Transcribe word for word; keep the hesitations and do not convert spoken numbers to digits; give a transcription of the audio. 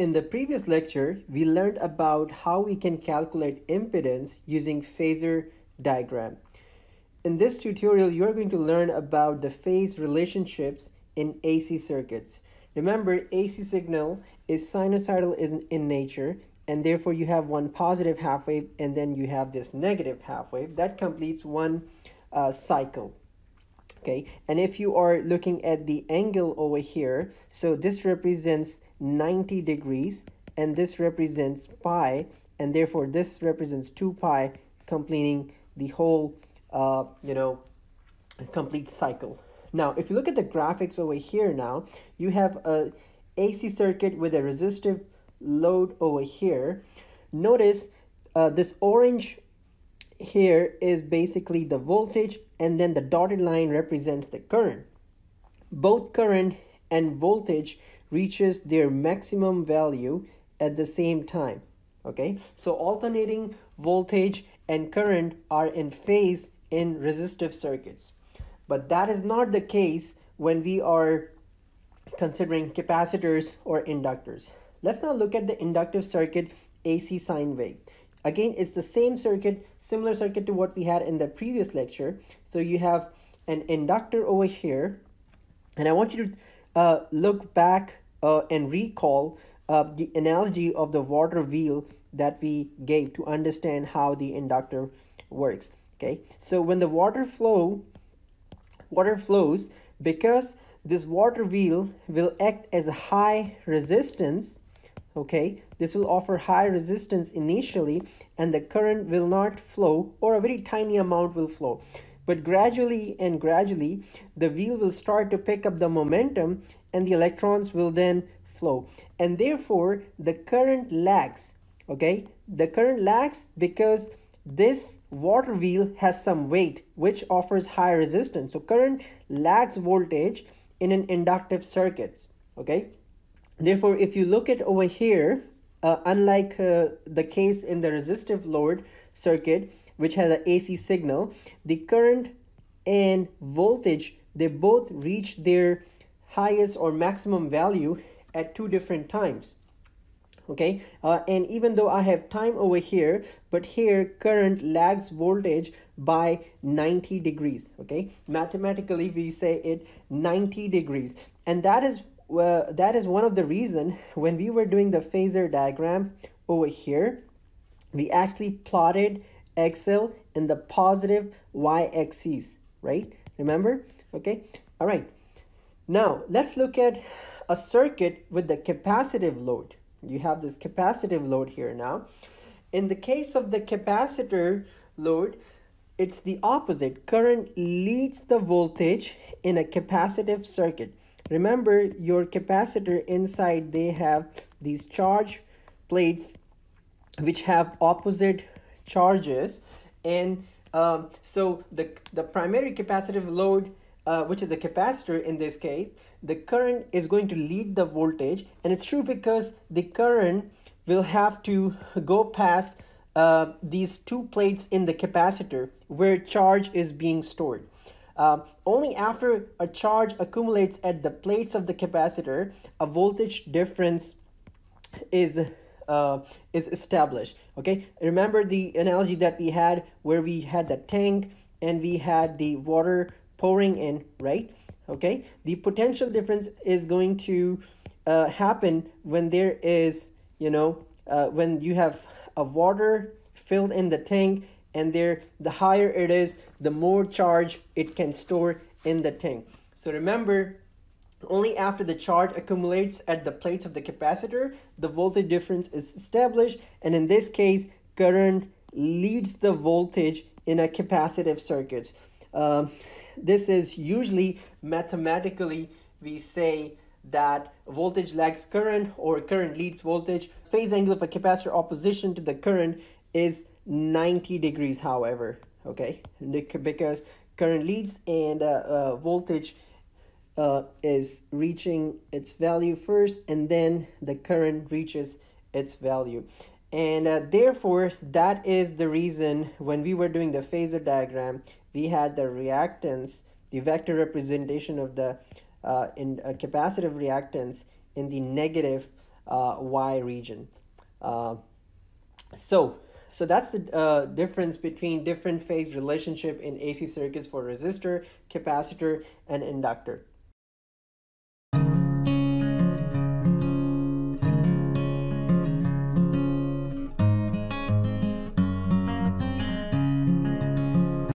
In the previous lecture, we learned about how we can calculate impedance using phasor diagram. In this tutorial, you're going to learn about the phase relationships in A C circuits. Remember, A C signal is sinusoidal in, in nature, and therefore you have one positive half wave and then you have this negative half wave. That completes one uh, cycle. Okay, and if you are looking at the angle over here, so this represents ninety degrees and this represents pi, and therefore this represents two pi, completing the whole uh, you know complete cycle. Now if you look at the graphics over here, now you have a A C circuit with a resistive load over here. Notice uh, this orange here is basically the voltage, and then the dotted line represents the current. Both current and voltage reaches their maximum value at the same time. Okay, so alternating voltage and current are in phase in resistive circuits, but that is not the case when we are considering capacitors or inductors. Let's now look at the inductive circuit A C sine wave. Again, it's the same circuit, similar circuit to what we had in the previous lecture. So you have an inductor over here, and I want you to uh, look back uh, and recall uh, the analogy of the water wheel that we gave to understand how the inductor works. Okay, so when the water flow, water flows, because this water wheel will act as a high resistance. Okay, this will offer high resistance initially, and the current will not flow, or a very tiny amount will flow, but gradually and gradually the wheel will start to pick up the momentum and the electrons will then flow, and therefore the current lags. Okay, the current lags because this water wheel has some weight which offers high resistance, so current lags voltage in an inductive circuit. Okay, therefore, if you look at over here, uh, unlike uh, the case in the resistive load circuit, which has an A C signal, the current and voltage, they both reach their highest or maximum value at two different times. Okay, uh, and even though I have time over here, but here current lags voltage by ninety degrees. Okay, mathematically we say it ninety degrees, and that is Well, that is one of the reasons when we were doing the phasor diagram over here, we actually plotted X L in the positive y-axis, right? Remember? Okay. All right. Now, let's look at a circuit with the capacitive load. You have this capacitive load here now. In the case of the capacitor load, it's the opposite. Current leads the voltage in a capacitive circuit. Remember, your capacitor inside, they have these charge plates which have opposite charges, and um, so the, the primary capacitive load, uh, which is the capacitor in this case, the current is going to lead the voltage, and it's true because the current will have to go past uh, these two plates in the capacitor where charge is being stored. Uh, only after a charge accumulates at the plates of the capacitor, a voltage difference is uh, is established. Okay, remember the analogy that we had where we had the tank and we had the water pouring in, right? Okay, the potential difference is going to uh, happen when there is, you know, uh, when you have a water filled in the tank, and there, the higher it is, the more charge it can store in the tank. So remember, only after the charge accumulates at the plates of the capacitor, the voltage difference is established, and in this case, current leads the voltage in a capacitive circuit. Um, this is usually, mathematically, we say that voltage lags current, or current leads voltage. Phase angle of a capacitor opposition to the current is ninety degrees, however. Okay, because current leads and uh, uh, voltage uh, is reaching its value first, and then the current reaches its value, and uh, therefore that is the reason when we were doing the phasor diagram, we had the reactance, the vector representation of the uh, in uh, capacitive reactance in the negative uh, Y region. Uh, so, so that's the uh, difference between different phase relationship in A C circuits for resistor, capacitor, and inductor.